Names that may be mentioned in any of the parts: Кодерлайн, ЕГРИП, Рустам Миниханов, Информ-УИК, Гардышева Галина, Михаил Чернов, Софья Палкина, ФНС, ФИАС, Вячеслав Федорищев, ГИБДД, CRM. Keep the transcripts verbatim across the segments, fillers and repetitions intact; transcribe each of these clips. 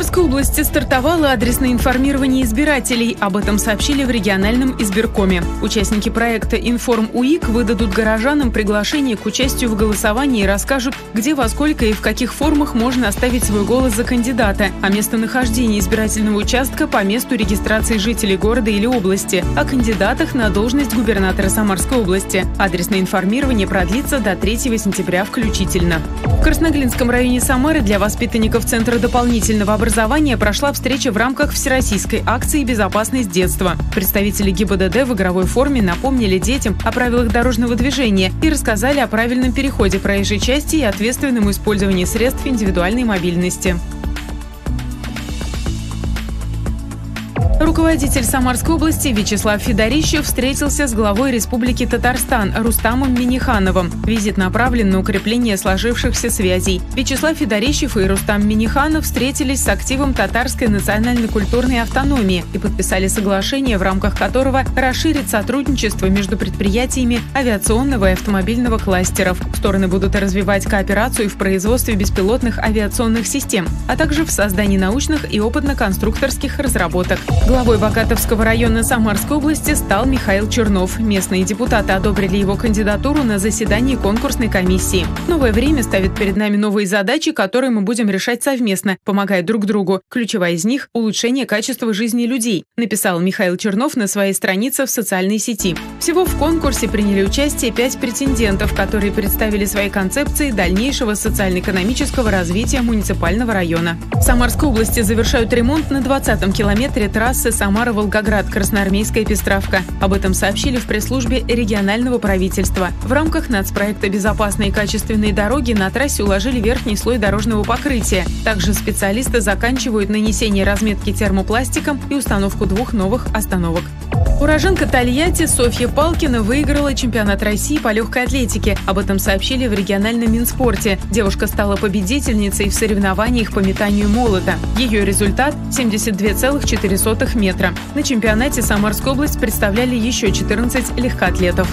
Красноярской области стартовало адресное информирование избирателей. Об этом сообщили в региональном избиркоме. Участники проекта «Информ-УИК» выдадут горожанам приглашение к участию в голосовании и расскажут, где, во сколько и в каких формах можно оставить свой голос за кандидата, о местонахождении избирательного участка по месту регистрации жителей города или области, о кандидатах на должность губернатора Самарской области. Адресное информирование продлится до третьего сентября включительно. В Красноглинском районе Самары для воспитанников Центра дополнительного образования прошла встреча в рамках всероссийской акции «Безопасность детства». Представители ГИБДД в игровой форме напомнили детям о правилах дорожного движения и рассказали о правильном переходе проезжей части и ответственном использовании средств индивидуальной мобильности. Руководитель Самарской области Вячеслав Федорищев встретился с главой Республики Татарстан Рустамом Минихановым. Визит направлен на укрепление сложившихся связей. Вячеслав Федорищев и Рустам Миниханов встретились с активом татарской национально-культурной автономии и подписали соглашение, в рамках которого расширит сотрудничество между предприятиями авиационного и автомобильного кластеров. Стороны будут развивать кооперацию в производстве беспилотных авиационных систем, а также в создании научных и опытно-конструкторских разработок. Главой Вакатовского района Самарской области стал Михаил Чернов. Местные депутаты одобрили его кандидатуру на заседании конкурсной комиссии. Новое время ставит перед нами новые задачи, которые мы будем решать совместно, помогая друг другу. Ключевая из них – улучшение качества жизни людей, написал Михаил Чернов на своей странице в социальной сети. Всего в конкурсе приняли участие пять претендентов, которые представили свои концепции дальнейшего социально-экономического развития муниципального района. В Самарской области завершают ремонт на двадцатом километре трассы Самара-Волгоград, Красноармейская Пестравка. Об этом сообщили в пресс-службе регионального правительства. В рамках нацпроекта «Безопасные и качественные дороги» на трассе уложили верхний слой дорожного покрытия. Также специалисты заканчивают нанесение разметки термопластиком и установку двух новых остановок. Уроженка Тольятти Софья Палкина выиграла чемпионат России по легкой атлетике. Об этом сообщили в региональном Минспорте. Девушка стала победительницей в соревнованиях по метанию молота. Ее результат – семьдесят две целых четыре сотых метра. На чемпионате Самарскую область представляли еще четырнадцать легкоатлетов.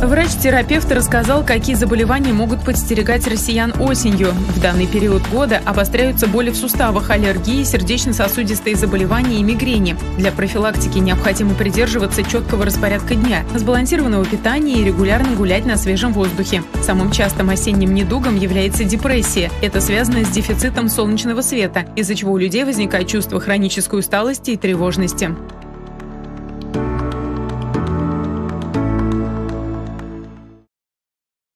Врач-терапевт рассказал, какие заболевания могут подстерегать россиян осенью. В данный период года обостряются боли в суставах, аллергии, сердечно-сосудистые заболевания и мигрени. Для профилактики необходимо придерживаться четкого распорядка дня, сбалансированного питания и регулярно гулять на свежем воздухе. Самым частым осенним недугом является депрессия. Это связано с дефицитом солнечного света, из-за чего у людей возникает чувство хронической усталости и тревожности.